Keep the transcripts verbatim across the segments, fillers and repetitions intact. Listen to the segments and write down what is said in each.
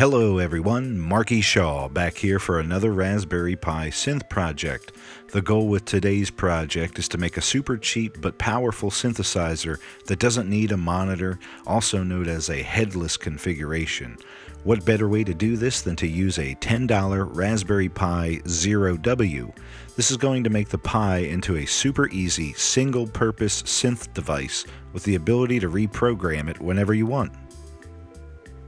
Hello everyone, Marky Shaw back here for another Raspberry Pi synth project. The goal with today's project is to make a super cheap but powerful synthesizer that doesn't need a monitor, also known as a headless configuration. What better way to do this than to use a ten dollar Raspberry Pi Zero W H? This is going to make the Pi into a super easy single-purpose synth device with the ability to reprogram it whenever you want.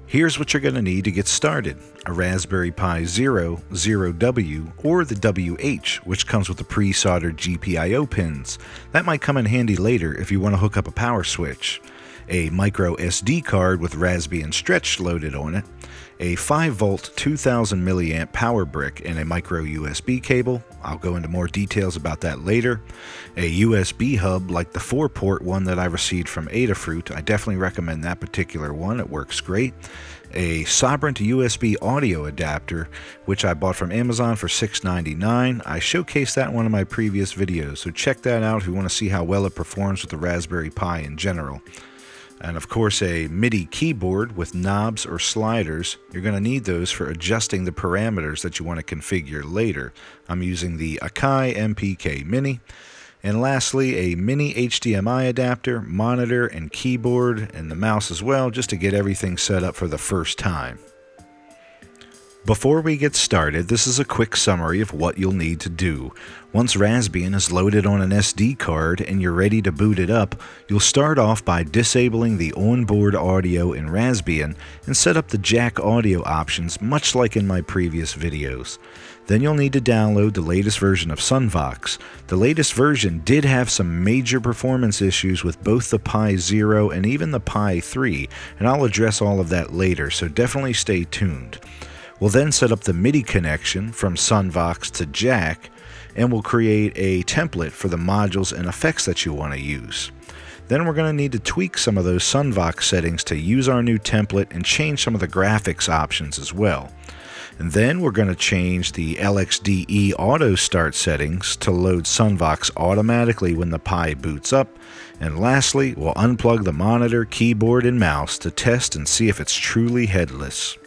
Here's what you're going to need to get started: a Raspberry Pi Zero, Zero W, or the W H, which comes with the pre-soldered G P I O pins. That might come in handy later if you want to hook up a power switch. A micro S D card with Raspbian Stretch loaded on it, a five volt two thousand milliamp power brick and a micro U S B cable. I'll go into more details about that later. A U S B hub like the four port one that I received from Adafruit. I definitely recommend that particular one. It works great. A Sabrent U S B audio adapter, which I bought from Amazon for six ninety-nine. I showcased that in one of my previous videos, so check that out if you want to see how well it performs with the Raspberry Pi in general. And of course, a MIDI keyboard with knobs or sliders. You're going to need those for adjusting the parameters that you want to configure later. I'm using the Akai M P K Mini. And lastly, a mini H D M I adapter, monitor and keyboard, and the mouse as well, just to get everything set up for the first time. Before we get started, this is a quick summary of what you'll need to do. Once Raspbian is loaded on an S D card and you're ready to boot it up, you'll start off by disabling the onboard audio in Raspbian and set up the Jack audio options, much like in my previous videos. Then you'll need to download the latest version of SunVox. The latest version did have some major performance issues with both the Pi Zero and even the Pi three, and I'll address all of that later, so definitely stay tuned. We'll then set up the MIDI connection from SunVox to Jack, and we'll create a template for the modules and effects that you want to use. Then we're going to need to tweak some of those SunVox settings to use our new template and change some of the graphics options as well. And then we're going to change the L X D E auto start settings to load SunVox automatically when the Pi boots up. And lastly, we'll unplug the monitor, keyboard, and mouse to test and see if it's truly headless.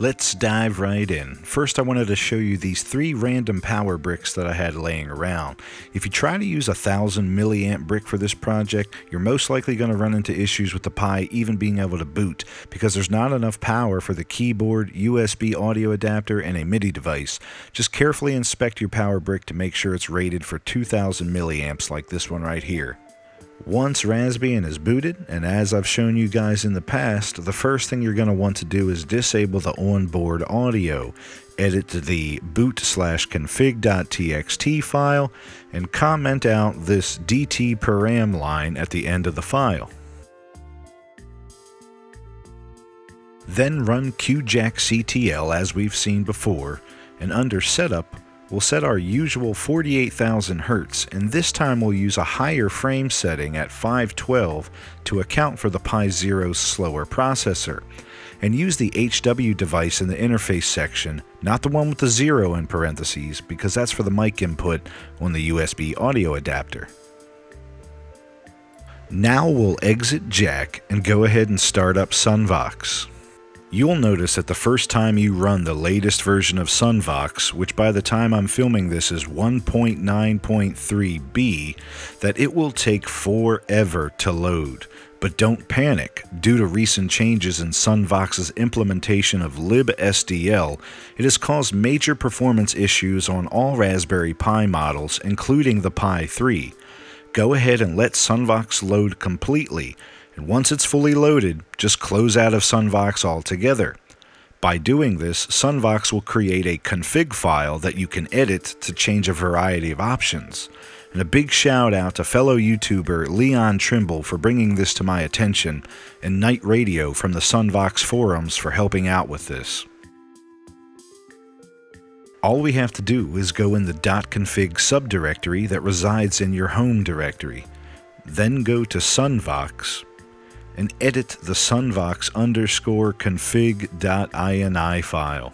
Let's dive right in. First, I wanted to show you these three random power bricks that I had laying around. If you try to use a thousand milliamp brick for this project, you're most likely going to run into issues with the Pi even being able to boot, because there's not enough power for the keyboard, U S B audio adapter, and a MIDI device. Just carefully inspect your power brick to make sure it's rated for two thousand milliamps, like this one right here. Once Raspbian is booted, and as I've shown you guys in the past, the first thing you're going to want to do is disable the onboard audio, edit the boot slash config.txt file, and comment out this dtparam line at the end of the file. Then run QJackctl as we've seen before, and under setup, we'll set our usual forty-eight thousand hertz, and this time we'll use a higher frame setting at five twelve to account for the Pi Zero's slower processor. And use the H W device in the interface section, not the one with the zero in parentheses, because that's for the mic input on the U S B audio adapter. Now we'll exit Jack and go ahead and start up SunVox. You'll notice that the first time you run the latest version of SunVox, which by the time I'm filming this is one point nine point three B, that it will take forever to load. But don't panic. Due to recent changes in SunVox's implementation of LibSDL, it has caused major performance issues on all Raspberry Pi models, including the Pi three. Go ahead and let SunVox load completely. And once it's fully loaded, just close out of SunVox altogether. By doing this, SunVox will create a config file that you can edit to change a variety of options. And a big shout out to fellow YouTuber Leon Trimble for bringing this to my attention, and Night Radio from the SunVox forums for helping out with this. All we have to do is go in the .config subdirectory that resides in your home directory. Then go to SunVox and edit the SunVox underscore config.ini file.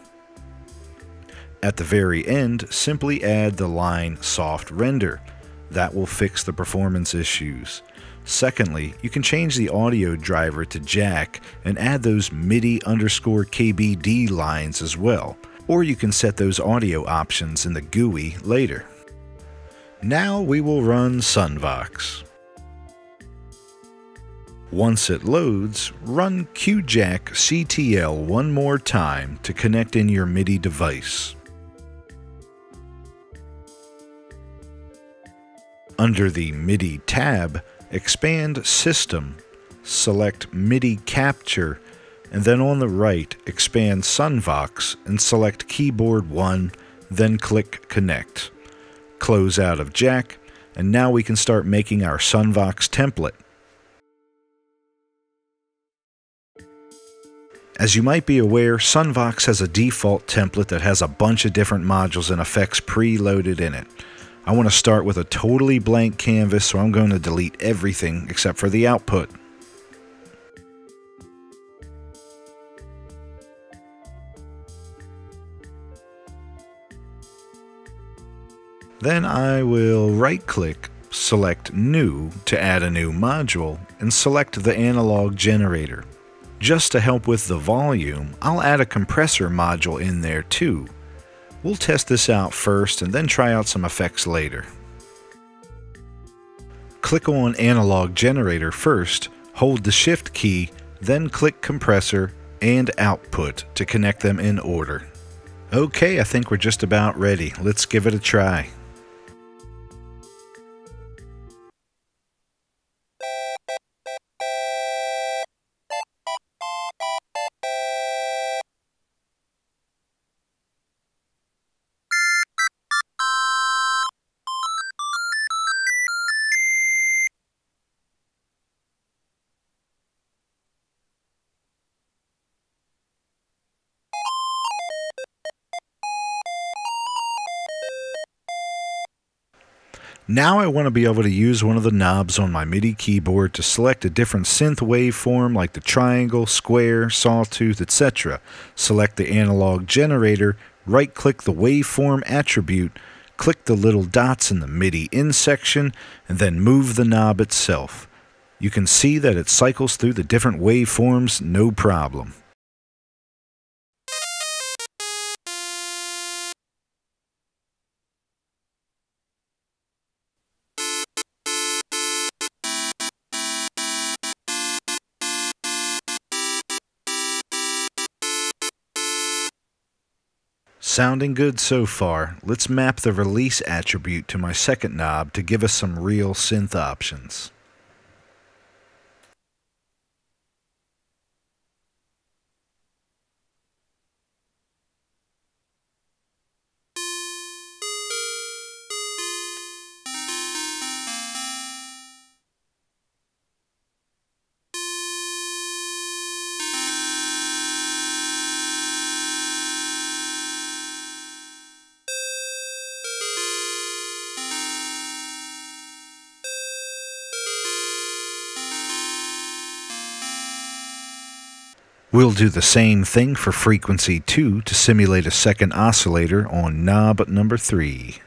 At the very end, simply add the line soft render. That will fix the performance issues. Secondly, you can change the audio driver to Jack and add those MIDI underscore K B D lines as well, or you can set those audio options in the G U I later. Now we will run SunVox. Once it loads, run QJackctl one more time to connect in your MIDI device. Under the MIDI tab, expand System, select MIDI Capture, and then on the right, expand SunVox and select Keyboard one, then click Connect. Close out of Jack, and now we can start making our SunVox template. As you might be aware, SunVox has a default template that has a bunch of different modules and effects preloaded in it. I want to start with a totally blank canvas, so I'm going to delete everything except for the output. Then I will right-click, select New to add a new module, and select the analog generator. Just to help with the volume, I'll add a compressor module in there too. We'll test this out first and then try out some effects later. Click on Analog Generator first, hold the Shift key, then click Compressor and Output to connect them in order. Okay, I think we're just about ready. Let's give it a try. Now I want to be able to use one of the knobs on my MIDI keyboard to select a different synth waveform like the triangle, square, sawtooth, et cetera. Select the analog generator, right-click the waveform attribute, click the little dots in the MIDI in section, and then move the knob itself. You can see that it cycles through the different waveforms, no problem. Sounding good so far, let's map the release attribute to my second knob to give us some real synth options. We'll do the same thing for frequency two to simulate a second oscillator on knob number three.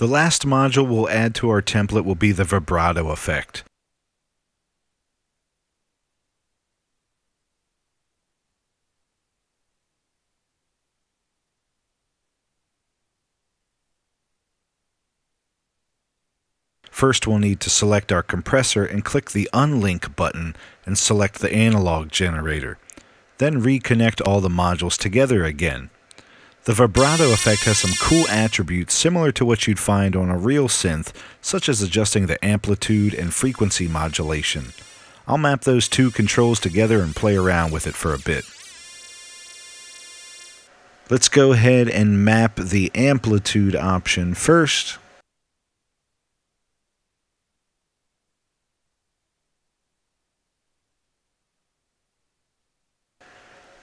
The last module we'll add to our template will be the vibrato effect. First, we'll need to select our compressor and click the unlink button and select the analog generator. Then reconnect all the modules together again. The vibrato effect has some cool attributes similar to what you'd find on a real synth, such as adjusting the amplitude and frequency modulation. I'll map those two controls together and play around with it for a bit. Let's go ahead and map the amplitude option first.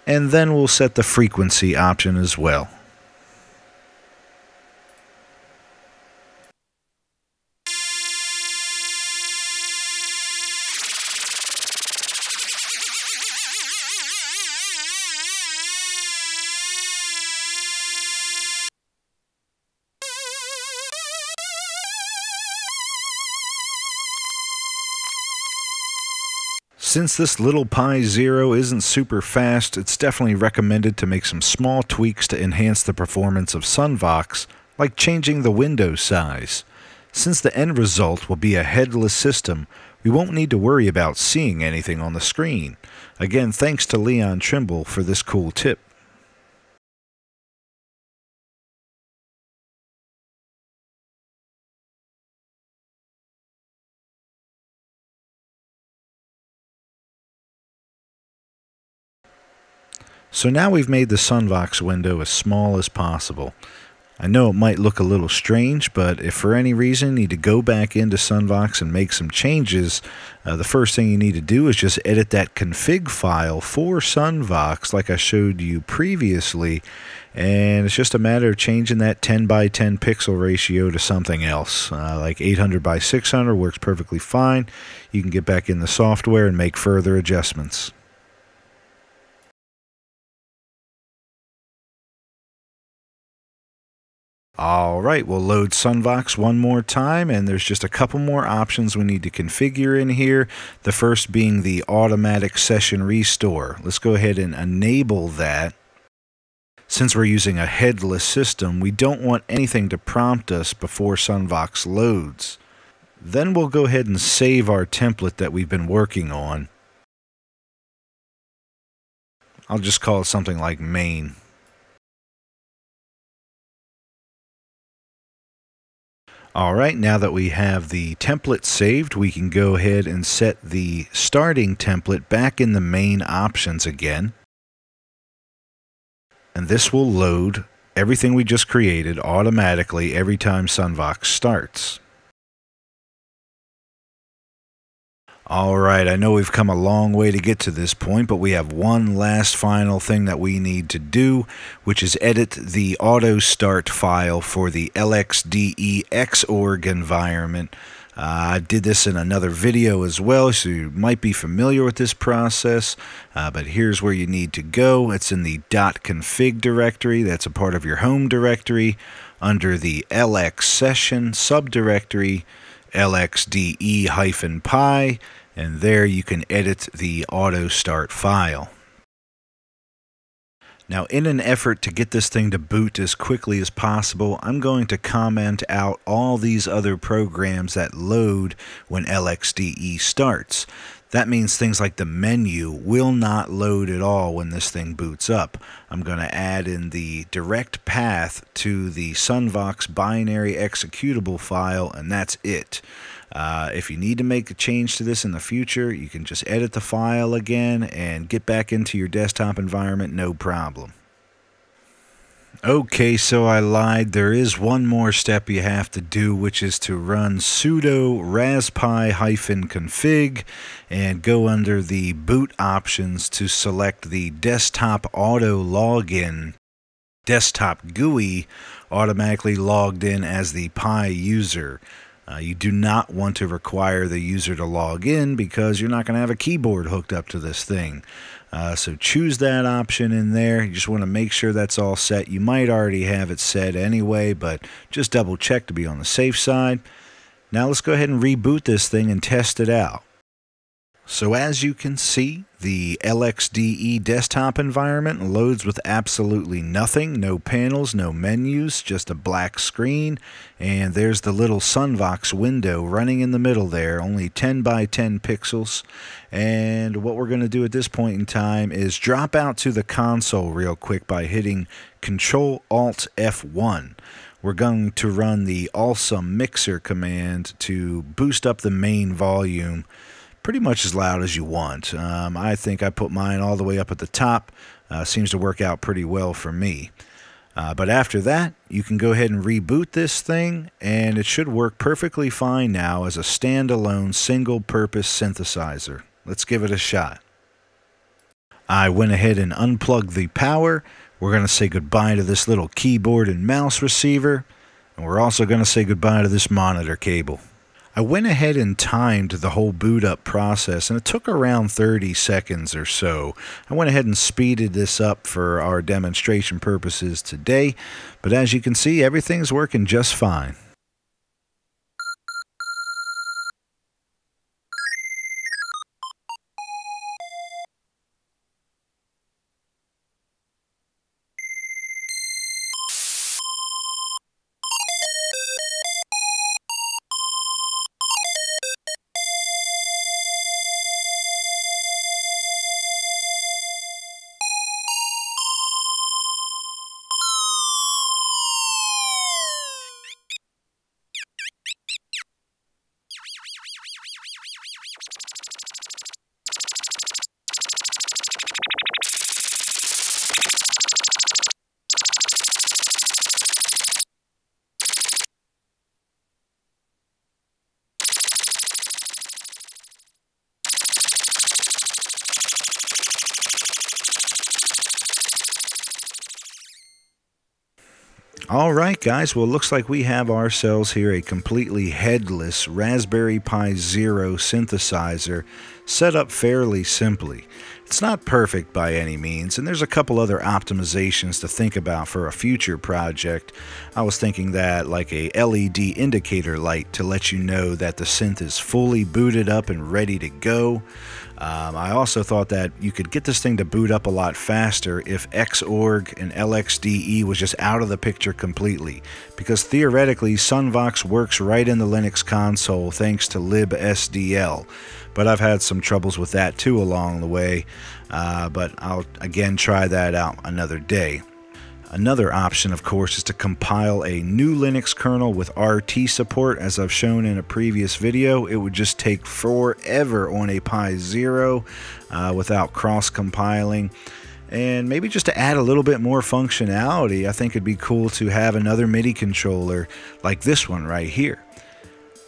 And then we'll set the frequency option as well. Since this little Pi Zero isn't super fast, it's definitely recommended to make some small tweaks to enhance the performance of SunVox, like changing the window size. Since the end result will be a headless system, we won't need to worry about seeing anything on the screen. Again, thanks to Leon Trimble for this cool tip. So now we've made the SunVox window as small as possible. I know it might look a little strange, but if for any reason you need to go back into SunVox and make some changes, uh, the first thing you need to do is just edit that config file for SunVox like I showed you previously, and it's just a matter of changing that ten by ten pixel ratio to something else. Uh, like eight hundred by six hundred works perfectly fine. You can get back in the software and make further adjustments. Alright, we'll load SunVox one more time, and there's just a couple more options we need to configure in here. The first being the automatic session restore. Let's go ahead and enable that. Since we're using a headless system, we don't want anything to prompt us before SunVox loads. Then we'll go ahead and save our template that we've been working on. I'll just call it something like main. Alright, now that we have the template saved, we can go ahead and set the starting template back in the main options again. And this will load everything we just created automatically every time SunVox starts. Alright, I know we've come a long way to get to this point, but we have one last final thing that we need to do, which is edit the auto start file for the L X D E Xorg environment. Uh, I did this in another video as well, so you might be familiar with this process, uh, but here's where you need to go. It's in the .config directory. That's a part of your home directory under the L X session subdirectory. L X D E hyphen pi, and there you can edit the auto start file. Now, in an effort to get this thing to boot as quickly as possible, I'm going to comment out all these other programs that load when L X D E starts. That means things like the menu will not load at all when this thing boots up. I'm going to add in the direct path to the SunVox binary executable file, and that's it. Uh, if you need to make a change to this in the future, you can just edit the file again and get back into your desktop environment, no problem. Okay, so I lied. There is one more step you have to do, which is to run sudo raspi-config and go under the boot options to select the desktop auto login. Desktop G U I automatically logged in as the Pi user. Uh, you do not want to require the user to log in because you're not going to have a keyboard hooked up to this thing. Uh, so choose that option in there. You just want to make sure that's all set. You might already have it set anyway, but just double check to be on the safe side. Now let's go ahead and reboot this thing and test it out. So as you can see, the L X D E desktop environment loads with absolutely nothing, no panels, no menus, just a black screen, and there's the little SunVox window running in the middle there, only ten by ten pixels. And what we're going to do at this point in time is drop out to the console real quick by hitting control alt F one. We're going to run the ALSA mixer command to boost up the main volume pretty much as loud as you want. Um, I think I put mine all the way up at the top. Uh, seems to work out pretty well for me. Uh, but after that, you can go ahead and reboot this thing, and it should work perfectly fine now as a standalone single-purpose synthesizer. Let's give it a shot. I went ahead and unplugged the power. We're going to say goodbye to this little keyboard and mouse receiver, and we're also going to say goodbye to this monitor cable. I went ahead and timed the whole boot up process, and it took around thirty seconds or so. I went ahead and speeded this up for our demonstration purposes today, but as you can see, everything's working just fine. Alright guys, well it looks like we have ourselves here a completely headless Raspberry Pi Zero synthesizer set up fairly simply. It's not perfect by any means, and there's a couple other optimizations to think about for a future project. I was thinking that like a L E D indicator light to let you know that the synth is fully booted up and ready to go. Um, I also thought that you could get this thing to boot up a lot faster if Xorg and L X D E was just out of the picture completely, because theoretically SunVox works right in the Linux console thanks to LibSDL, but I've had some troubles with that too along the way, uh, but I'll again try that out another day. Another option, of course, is to compile a new Linux kernel with R T support. As I've shown in a previous video, it would just take forever on a Pi Zero uh, without cross-compiling. And maybe just to add a little bit more functionality, I think it'd be cool to have another MIDI controller like this one right here.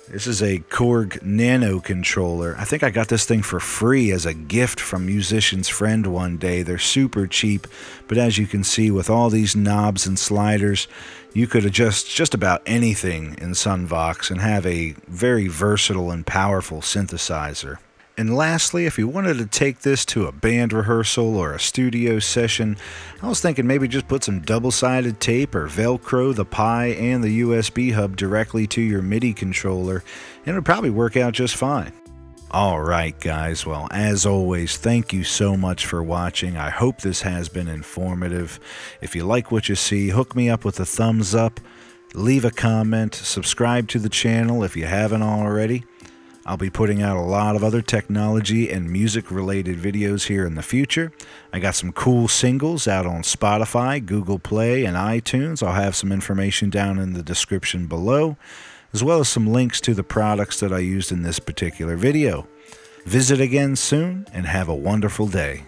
This is a Korg Nano controller. I think I got this thing for free as a gift from Musician's Friend one day. They're super cheap, but as you can see, with all these knobs and sliders, you could adjust just about anything in SunVox and have a very versatile and powerful synthesizer. And lastly, if you wanted to take this to a band rehearsal or a studio session, I was thinking maybe just put some double-sided tape or Velcro the Pi and the U S B hub directly to your MIDI controller, and it would probably work out just fine. Alright guys, well as always, thank you so much for watching. I hope this has been informative. If you like what you see, hook me up with a thumbs up, leave a comment, subscribe to the channel if you haven't already. I'll be putting out a lot of other technology and music-related videos here in the future. I got some cool singles out on Spotify, Google Play, and iTunes. I'll have some information down in the description below, as well as some links to the products that I used in this particular video. Visit again soon, and have a wonderful day.